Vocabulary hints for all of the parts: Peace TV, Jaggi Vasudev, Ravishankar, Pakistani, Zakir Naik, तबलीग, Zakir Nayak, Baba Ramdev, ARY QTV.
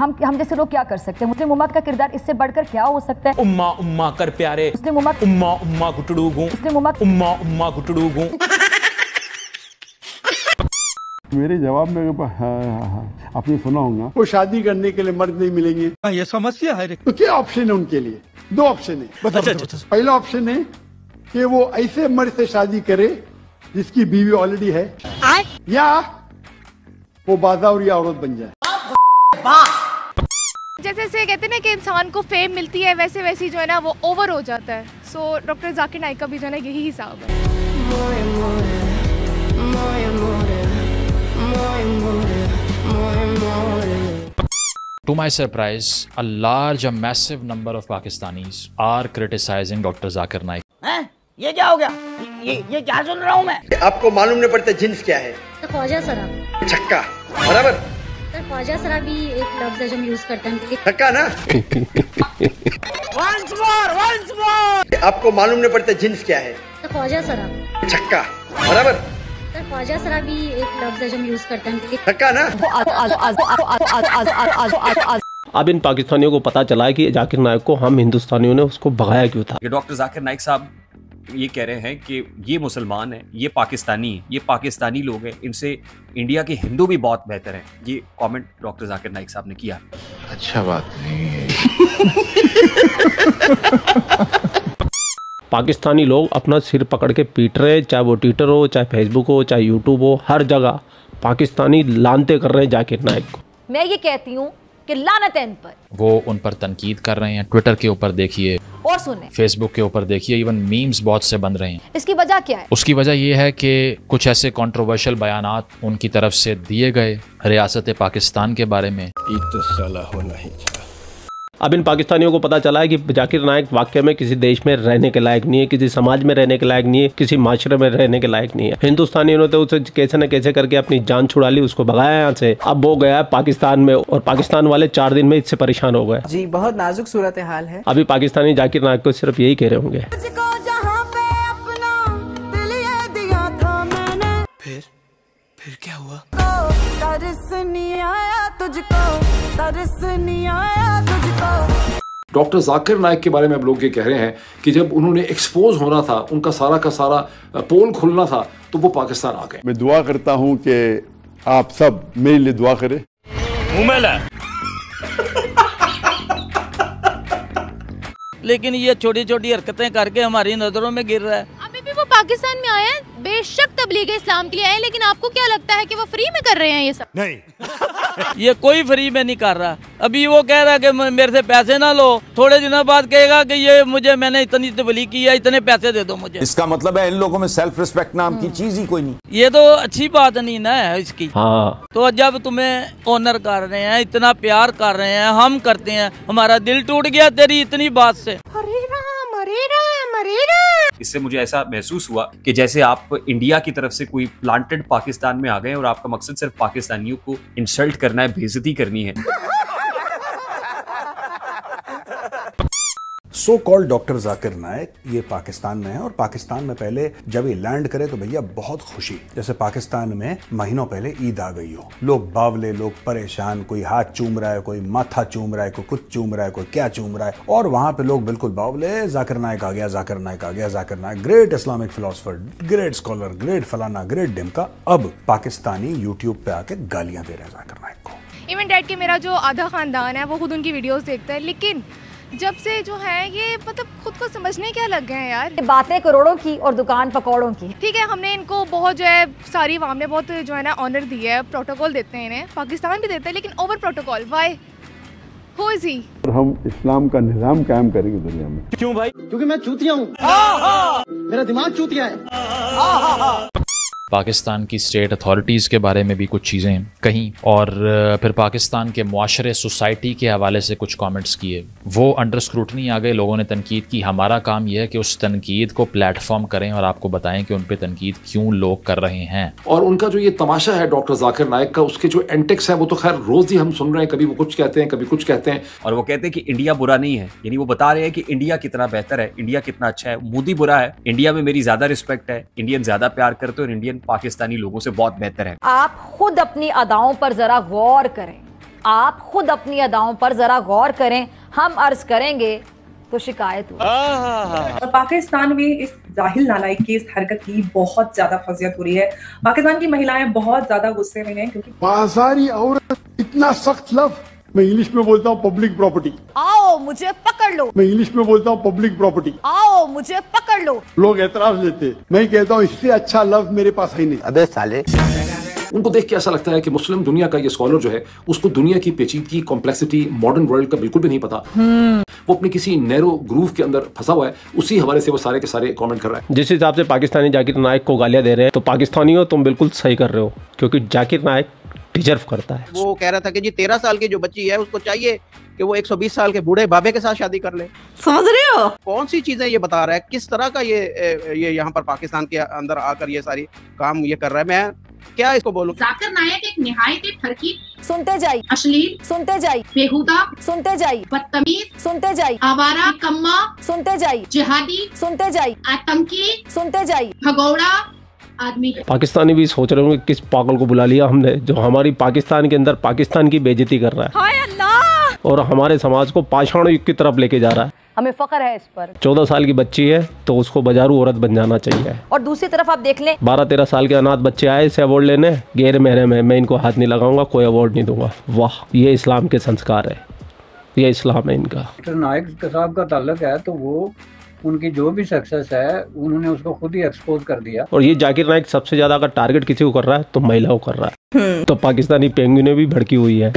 हम जैसे लोग क्या कर सकते हैं? मुस्लिम उम्मत का किरदार इससे बढ़कर क्या हो सकता है? उम्मा उम्मा कर प्यारे मुस्लिम उम्मत उम्मा उम्मा गुटड़ू गूं मुस्लिम उम्मत उम्मा उम्मा गुटड़ू गूं। मेरे जवाब में आपने सुना होगा वो शादी करने के लिए मर्द नहीं मिलेंगे, ये समस्या है। तो क्या ऑप्शन है उनके लिए? दो ऑप्शन है। पहला ऑप्शन है कि वो ऐसे मर्द से शादी करे जिसकी बीवी ऑलरेडी है, या वो बाजावरी औरत बन जाए। जैसे से कहते ना कि इंसान को फेम मिलती है, वैसे वैसी जो है ना वो ओवर हो जाता है। सो डॉक्टर जाकिर नाइक का भी जो है ना यही हिसाब है। To my surprise, a large, a massive number of Pakistanis are criticizing Dr. Zakir Naik. हैं? ये क्या हो गया? ये क्या सुन रहा हूँ मैं? आपको मालूम नहीं पड़ता जिन्स क्या है? ख्वाजा शराब। छक्का, बराबर। ख्वाजा शराब भी एक लफ्ज़ है जो हम यूज करते हैं। छक्का ना? Once more. आपको मालूम नहीं पड़ता जिन्स क्या है? ख्वाजा शराब। छक्का, बराबर। ख्वाजा शराब भी एक लफ्ज़ है जो हम यूज करते हैं। छक्का ना? अब इन पाकिस्तानियों को पता चला है कि जाकिर नाइक को हम हिंदुस्तानियों ने उसको भगाया क्यों था। डॉक्टर जाकिर नाइक साहब ये कह रहे हैं कि ये मुसलमान है, ये पाकिस्तानी लोग हैं, इनसे इंडिया के हिंदू भी बहुत बेहतर हैं। ये कमेंट डॉक्टर जाकिर नाइक साहब ने किया। अच्छा बात नहीं है। पाकिस्तानी लोग अपना सिर पकड़ के पीट रहे हैं, चाहे वो ट्विटर हो, चाहे फेसबुक हो, चाहे यूट्यूब हो, हर जगह पाकिस्तानी लानते कर रहे हैं जाकिर नाइक को। मैं ये कहती हूँ कि लानत है इन पर। वो उन पर तनकीद कर रहे हैं, ट्विटर के ऊपर देखिए और सुने, फेसबुक के ऊपर देखिए, इवन मीम्स बहुत से बन रहे हैं। इसकी वजह क्या है? उसकी वजह यह है कि कुछ ऐसे कंट्रोवर्शियल बयानात उनकी तरफ से दिए गए रियासत पाकिस्तान के बारे में। अब इन पाकिस्तानियों को पता चला है कि जाकिर नाइक वाकई में किसी देश में रहने के लायक नहीं है, किसी समाज में रहने के लायक नहीं है, किसी माशरे में रहने के लायक नहीं है। हिंदुस्तानियों ने तो उसे कैसे न कैसे करके अपनी जान छुड़ा ली, उसको भगाया यहाँ से। अब वो गया पाकिस्तान में और पाकिस्तान वाले 4 दिन में इससे परेशान हो गए जी। बहुत नाजुक सूरत हाल है। अभी पाकिस्तानी जाकिर नाइक को सिर्फ यही कह रहे होंगे। फिर क्या हुआ? डॉक्टर जाकिर नाइक के बारे में अब लोग ये कह रहे हैं कि जब उन्होंने एक्सपोज होना था, उनका सारा का सारा पोल खुलना था, तो वो पाकिस्तान आ गए। मैं दुआ करता हूँ कि आप सब मेरे लिए दुआ करें। लेकिन ये छोटी छोटी हरकतें करके हमारी नजरों में गिर रहा है। अभी भी वो पाकिस्तान में आए, बेशक तबलीग इस्लाम के लिए आए, लेकिन आपको क्या लगता है कि वो फ्री में कर रहे हैं ये सब? नहीं। ये कोई फ्री में नहीं कर रहा। अभी वो कह रहा है कि मेरे से पैसे ना लो, थोड़े दिनों बाद कहेगा कि ये मुझे मैंने इतनी तबलीग की है, इतने पैसे दे दो मुझे। इसका मतलब है इन लोगों में सेल्फ रिस्पेक्ट नाम की चीज ही कोई नहीं। ये तो अच्छी बात नहीं ना है इसकी। हाँ। तो जब तुम्हें ऑनर कर रहे हैं, इतना प्यार कर रहे हैं, हम करते हैं, हमारा दिल टूट गया तेरी इतनी बात से। इससे मुझे ऐसा महसूस हुआ कि जैसे आप इंडिया की तरफ से कोई प्लांटेड पाकिस्तान में आ गए और आपका मकसद सिर्फ पाकिस्तानियों को इंसल्ट करना है, बेइज्जती करनी है। So called doctor Zakir Naik ये पाकिस्तान में है, और पाकिस्तान में पहले जब ये लैंड करे तो भैया बहुत खुशी, जैसे पाकिस्तान में महीनों पहले ईद आ गई हो। लोग बावले, लोग परेशान, कोई हाथ चूम रहा है, कोई माथा चूम रहा है, कोई कुछ चूम रहा है, कोई क्या चूम रहा है, और वहां पे लोग बिल्कुल बावले, जाकिर नाइक आ गया, जाकिर नाइक आ गया, Zakir Naik great Islamic philosopher, great scholar, great फलाना, ग्रेट डिमका। अब पाकिस्तानी यूट्यूब पे आके गालियां दे रहे हैं जाकिर नाइक को। इवन डैड के मेरा जो आधा खानदान है वो खुद उनकी वीडियोस देखता है, लेकिन जब से जो है ये मतलब खुद को समझने क्या लग गए हैं यार। बातें करोड़ों की और दुकान पकौड़ों की। ठीक है, हमने इनको बहुत जो है सारी वाम ने बहुत जो है ना ऑनर दिया है, प्रोटोकॉल देते हैं इन्हें, पाकिस्तान भी देता है, लेकिन ओवर प्रोटोकॉल। वाई हो जी? हम इस्लाम का निजाम कायम करेंगे दुनिया में। क्यों भाई? क्योंकि मैं चूतिया हूँ, मेरा दिमाग चूतिया है। पाकिस्तान की स्टेट अथॉरिटीज़ के बारे में भी कुछ चीज़ें कहीं, और फिर पाकिस्तान के मुआशरे, सोसाइटी के हवाले से कुछ कमेंट्स किए। वो अंडर स्क्रूटनी आ गए, लोगों ने तनकीद की। हमारा काम यह है कि उस तनकीद को प्लेटफॉर्म करें और आपको बताएं कि उन पर तनकीद क्यों लोग कर रहे हैं। और उनका जो ये तमाशा है डॉक्टर जाकिर नाइक का, उसके जो एंटिक्स हैं वो तो खैर रोज़ ही हम सुन रहे हैं। कभी वो कुछ कहते हैं, कभी कुछ कहते हैं, और वो कहते हैं कि इंडिया बुरा नहीं है। यानी वो बता रहे हैं कि इंडिया कितना बेहतर है, इंडिया कितना अच्छा है, मोदी बुरा है, इंडिया में मेरी ज़्यादा रिस्पेक्ट है, इंडियन ज़्यादा प्यार करते हैं और इंडियन पाकिस्तानी लोगों से बहुत बेहतर है। आप खुद अपनी अदाओं पर जरा गौर करें, आप खुद अपनी अदाओं पर जरा गौर करें। हम अर्ज करेंगे तो शिकायत हुई। पाकिस्तान में इस जाहिल नालायक की इस हरकत की बहुत ज्यादा फजीहत हो रही है। पाकिस्तान की महिलाएं बहुत ज्यादा गुस्से में हैं क्योंकि बाजारी औरत, इतना सख्त लफ्ज़। मैं इंग्लिश में बोलता हूँ पब्लिक प्रॉपर्टी, आओ मुझे पकड़ लो। मैं इंग्लिश में बोलता हूँ पब्लिक प्रॉपर्टी, आओ मुझे पकड़ लो। लोग एतराज लेते, मैं कहता हूँ इससे अच्छा लफ्ज़ मेरे पास ही नहीं। अबे साले, उनको देख के ऐसा लगता है कि मुस्लिम दुनिया का ये स्कॉलर जो है उसको दुनिया की पेचीदगी, कॉम्प्लेक्सिटी, मॉडर्न वर्ल्ड का बिल्कुल भी नहीं पता। वो अपने किसी नैरो ग्रूव के अंदर फंसा हुआ है, उसी हवाले से वो सारे के सारे कमेंट कर रहा है। जिस हिसाब से पाकिस्तानी जाकिर नाइक को गालियां दे रहे हैं, तो पाकिस्तानियों तुम बिल्कुल सही कर रहे हो, क्योंकि जाकिर नाइक डिजर्व करता है। वो कह रहा था कि जी 13 साल की जो बच्ची है उसको चाहिए कि वो 120 साल के बूढ़े बाबे के साथ शादी कर ले। समझ रहे हो कौन सी चीजें ये बता रहा है, किस तरह का ये यहाँ पर पाकिस्तान के अंदर आकर ये सारी काम ये कर रहा है। मैं क्या इसको बोलूं? जाकिर नाइक एक निहायत ठरकी, सुनते जाइए, अश्लील सुनते जाइए, बेहुदा सुनते जाइए, बदतमीज सुनते जाइए, आवारा कम्मा सुनते जाइए, जिहादी सुनते जाइए, आतंकी सुनते जाइए, भगौड़ा आदमी। पाकिस्तानी भी सोच रहे होंगे किस पागल को बुला लिया हमने जो हमारी पाकिस्तान के अंदर पाकिस्तान की बेइज्जती कर रहा है। हाय अल्लाह, और हमारे समाज को पाषाण युग की तरफ लेके जा रहा है। हमें फखर है इस पर। 14 साल की बच्ची है तो उसको बाजारू औरत बन जाना चाहिए। और दूसरी तरफ आप देख लें, 12-13 साल के अनाथ बच्चे आए इसे अवार्ड लेने, गैर महरम है, मैं इनको हाथ नहीं लगाऊंगा, कोई अवार्ड नहीं दूंगा। वाह, ये इस्लाम के संस्कार है, ये इस्लाम है इनका। नायक साहब का ताल्लुक है तो वो उनकी जो भी सक्सेस है उन्होंने उसको खुद ही एक्सपोज कर दिया। और ये जाकिर नाइक सबसे ज्यादा अगर टारगेट किसी को कर रहा है तो महिलाओं को कर रहा है। तो पाकिस्तानी पेंगुइन भी भड़की हुई है।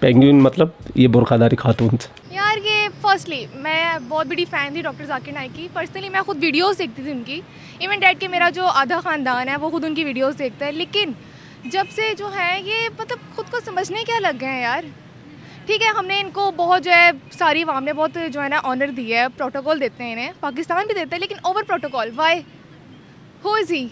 पेंगुइन मतलब ये बुरखाधारी खातून। यार ये फर्स्टली मैं बहुत बड़ी फ़ैन थी डॉक्टर जाकिर नाइक की। पर्सनली मैं खुद वीडियोस देखती थी उनकी, इवन डैड के मेरा जो आधा ख़ानदान है वो खुद उनकी वीडियोस देखता है। लेकिन जब से जो है ये मतलब खुद को समझने क्या लग गए हैं यार। ठीक है, हमने इनको बहुत जो है सारी वाम ने बहुत जो है ना ऑनर दिया है, प्रोटोकॉल देते हैं इन्हें, पाकिस्तान भी देते हैं, लेकिन over protocol. Why who is he.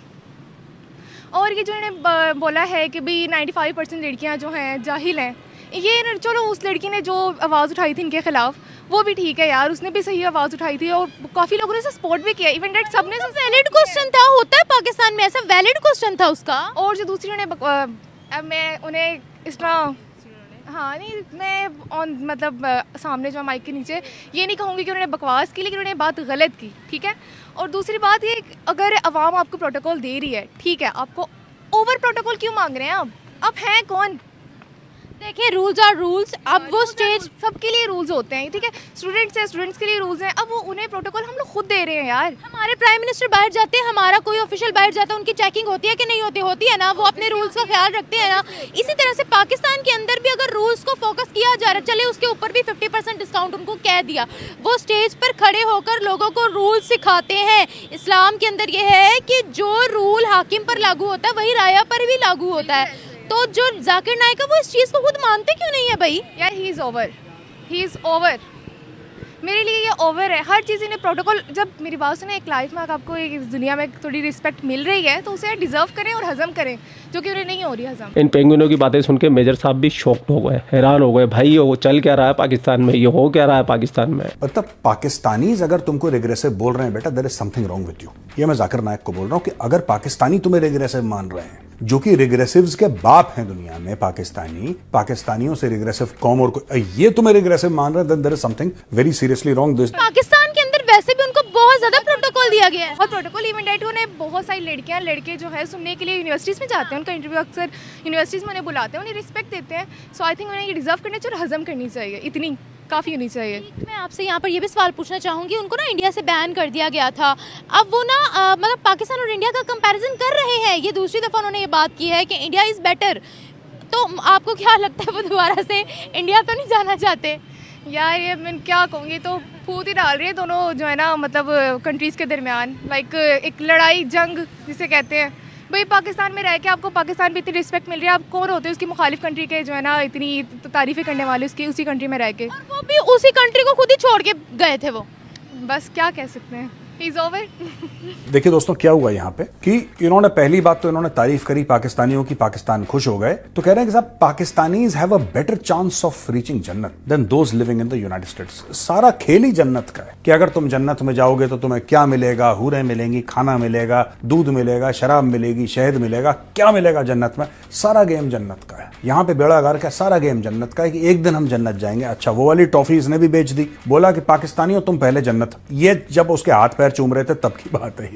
और ये जो इन्हें बोला है कि भाई 95% लड़कियाँ जो हैं जाहिल हैं, ये चलो उस लड़की ने जो आवाज़ उठाई थी इनके खिलाफ वो भी ठीक है यार, उसने भी सही आवाज़ उठाई थी और काफ़ी लोगों ने उसे सपोर्ट भी किया। इवन डेट सबने वैलिड क्वेश्चन था, होता है पाकिस्तान में ऐसा, वैलिड क्वेश्चन था उसका। और जो दूसरी उन्हें मैं उन्हें इस तरह हाँ नहीं, मैं ऑन मतलब सामने जो माइक के नीचे ये नहीं कहूँगी कि उन्होंने बकवास की, लेकिन उन्होंने बात गलत की। ठीक है, और दूसरी बात ये अगर आवाम आपको प्रोटोकॉल दे रही है, ठीक है, आपको ओवर प्रोटोकॉल क्यों मांग रहे हैं आप? अब हैं कौन? देखिए रूल्स आर रूल्स। अब वो स्टेज सबके लिए रूल्स होते हैं, ठीक है, स्टूडेंट्स हैं, स्टूडेंट्स के लिए रूल्स हैं। अब वो उन्हें प्रोटोकॉल हम लोग खुद दे रहे हैं यार। हमारे प्राइम मिनिस्टर बाहर जाते हैं, हमारा कोई ऑफिशियल बाहर जाता है, उनकी चेकिंग होती है कि नहीं होती? होती है ना, वो अपने रूल्स का ख्याल रखते हैं ना। इसी तरह से पाकिस्तान के अंदर भी अगर रूल्स को फोकस किया जा रहा है, चले उसके ऊपर भी 50% डिस्काउंट उनको कह दिया, वो स्टेज पर खड़े होकर लोगों को रूल्स सिखाते हैं। इस्लाम के अंदर ये है कि जो रूल हाकिम पर लागू होता है वही राया पर भी लागू होता है। तो जो जाकिर नाइक है वो इस चीज़ को खुद मानते क्यों नहीं है भाई? यार he is over, he is over. मेरे लिए ये ओवर है हर चीज़। इन्हें प्रोटोकॉल, जब मेरी बात सुने, एक लाइफ में अगर आपको इस दुनिया में थोड़ी रिस्पेक्ट मिल रही है तो उसे डिजर्व करें और हजम करें, जो कि उन्हें नहीं हो रही हजम। इन पेंगुइनों की बातें सुन के मेजर साहब भी शॉक्ड हो गए, हैरान हो गए, भाई वो चल क्या रहा है पाकिस्तान में, ये हो क्या रहा है पाकिस्तान में। मतलब पाकिस्तानीज अगर तुमको रिग्रेसिव बोल रहे हैं बेटा, there is something wrong with you. ये मैं जाकिर नाइक को बोल रहा हूँ कि अगर पाकिस्तानी तुम्हें रिग्रेसिव मान रहे हैं, जो कि रिग्रेसिव्स के बाप हैं दुनिया में पाकिस्तानी, पाकिस्तानियों से रिग्रेसिव कौम, और ये तुम्हें रिग्रेसिव मान रहा है, then there is something very seriously wrong. Pakistan के अंदर वैसे भी उनको बहुत ज्यादा प्रोटोकॉल दिया गया है और प्रोटोकॉल इवेंट डेट उन्हें बहुत सारी लड़कियां लड़के जो है सुनने के लिए यूनिवर्सिटीज में जाते हैं, उनका इंटरव्यू अक्सर यूनिवर्सिटीज में उन्हें बुलाते हैं, उन्हें रिस्पेक्ट देते हैं। सो आई थिंक उन्हें ये डिजर्व करना चाहिए और हजम करनी चाहिए, इतनी काफ़ी होनी चाहिए। मैं आपसे यहाँ पर ये भी सवाल पूछना चाहूँगी, उनको ना इंडिया से बैन कर दिया गया था, अब वो ना मतलब पाकिस्तान और इंडिया का कंपैरिजन कर रहे हैं। ये दूसरी दफ़ा उन्होंने ये बात की है कि इंडिया इज़ बेटर, तो आपको क्या लगता है वो दोबारा से इंडिया तो नहीं जाना चाहते? यार ये मैं क्या कहूँगी, तो फूट ही डाल रही है दोनों जो है ना मतलब कंट्रीज़ के दरमियान, लाइक एक लड़ाई, जंग जिसे कहते हैं। भाई पाकिस्तान में रह के आपको पाकिस्तान में इतनी रिस्पेक्ट मिल रही है, आप कौन होते हैं उसकी मुखालिफ कंट्री के जो है ना इतनी तारीफ़ें करने वाले उसकी, उसी कंट्री में रह के, और वो भी उसी कंट्री को खुद ही छोड़ के गए थे वो। बस क्या कह सकते हैं, इज ओवर। देखिए दोस्तों क्या हुआ यहाँ पे कि इन्होंने पहली बात तो इन्होंने तारीफ करी पाकिस्तानियों की, पाकिस्तान खुश हो गए, तो कह रहे हैं कि साहब Pakistanis have a better chance of reaching जन्नत than those living in the United States. सारा खेल ही जन्नत का है कि अगर तुम जन्नत में जाओगे तो तुम्हें क्या मिलेगा, हूरें मिलेंगी, खाना मिलेगा, दूध मिलेगा, शराब मिलेगी, शहद मिलेगा, क्या मिलेगा जन्नत में? सारा गेम जन्नत का है। यहाँ पे बेड़ागार का सारा गेम जन्नत का है कि एक दिन हम जन्नत जाएंगे। अच्छा वो वाली टॉफी इसने भी बेच दी, बोला कि पाकिस्तानियों तुम पहले जन्नत। ये जब उसके हाथ पैर चूम रहे थे तब की बात है।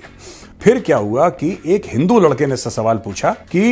फिर क्या हुआ कि एक हिंदू लड़के ने इससे सवाल पूछा कि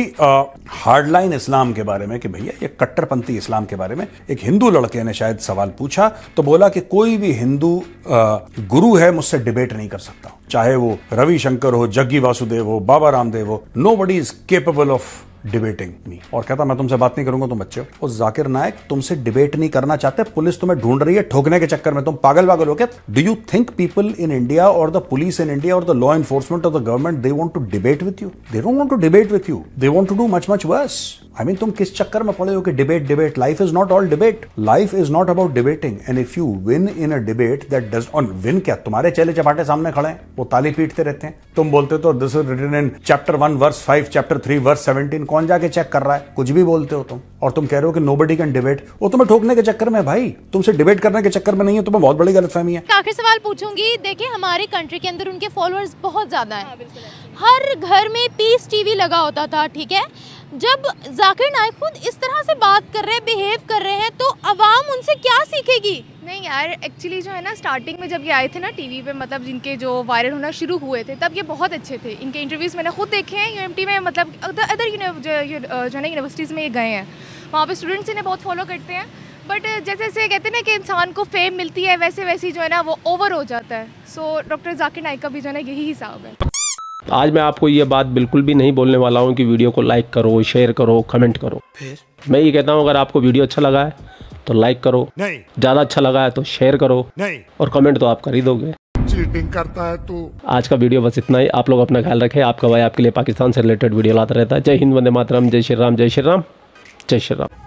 हार्डलाइन इस्लाम के बारे में, कि भैया ये कट्टरपंथी इस्लाम के बारे में एक हिंदू लड़के ने शायद सवाल पूछा, तो बोला कि कोई भी हिंदू गुरु है मुझसे डिबेट नहीं कर सकता, चाहे वो रविशंकर हो, जग्गी वासुदेव हो, बाबा रामदेव हो, nobody is capable of debating me. और कहता मैं तुमसे बात नहीं करूंगा, तुम बच्चे हो। और जाकिर नाइक तुमसे डिबेट नहीं करना चाहते, पुलिस तुम्हें ढूंढ रही है ठोकने के चक्कर में, तुम पागल पागल हो क्या? Do you think people in India और द पुलिस इन इंडिया और द लॉ एनफोर्समेंट और the government they want to debate with you? They don't want to debate with you, they want to do much much worse. I mean तुम किस चक्कर में पड़े हो कि debate debate? Life is not all debate, life is not about debating. And if you win in a debate that doesn't win, क्या तुम्हारे चेले चपाटे सामने खड़े हैं, वो ताली पीटते रहते हैं, तुम बोलते तो this is written in chapter 1 verse 5, chapter 3 verse 17, कौन जाके चेक कर रहा है? कुछ भी बोलते हो तुम। और तुम कह रहे हो कि नोबडी कैन डिबेट। वो तुम्हें ठोकने के चक्कर में भाई, तुमसे डिबेट करने के चक्कर में नहीं है, तुम्हें बहुत बड़ी गलतफहमी है। आखिर सवाल पूछूंगी, देखिए हमारे कंट्री के अंदर उनके फॉलोअर्स बहुत ज्यादा हैं, हर घर में पीस टीवी लगा होता था, ठीक है? जब जाकिर नाइक खुद इस तरह से बात कर रहे हैं, बिहेव कर रहे हैं, तो आवाम उनसे क्या सीखेगी? नहीं यार, एक्चुअली जो है ना, स्टार्टिंग में जब ये आए थे ना टीवी पे, मतलब जिनके जो वायरल होना शुरू हुए थे, तब ये बहुत अच्छे थे। इनके इंटरव्यूज़ मैंने खुद देखे हैं यूएमटी में, मतलब अदर जो ना यूनिवर्सिटीज़ में ये गए हैं, वहाँ पे स्टूडेंट्स इन्हें बहुत फॉलो करते हैं। बट जैसे जैसे कहते हैं ना कि इंसान को फेम मिलती है, वैसे वैसे जो है ना वो ओवर हो जाता है। सो डॉक्टर जाकिर नाइक का भी जो है ना यही हिसाब है। आज मैं आपको ये बात बिल्कुल भी नहीं बोलने वाला हूँ कि वीडियो को लाइक करो, शेयर करो, कमेंट करो। मैं ये कहता हूँ अगर आपको वीडियो अच्छा लगा है तो लाइक करो, नहीं ज़्यादा अच्छा लगा है तो शेयर करो, नहीं और कमेंट तो आप कर ही दोगे। चीटिंग करता है तो। आज का वीडियो बस इतना ही, आप लोग अपना ख्याल रखें। आपका भाई आपके लिए पाकिस्तान से रिलेटेड वीडियो लाता रहता है। जय हिंद, वंदे मातरम, जय श्री राम, जय श्री राम, जय श्री राम।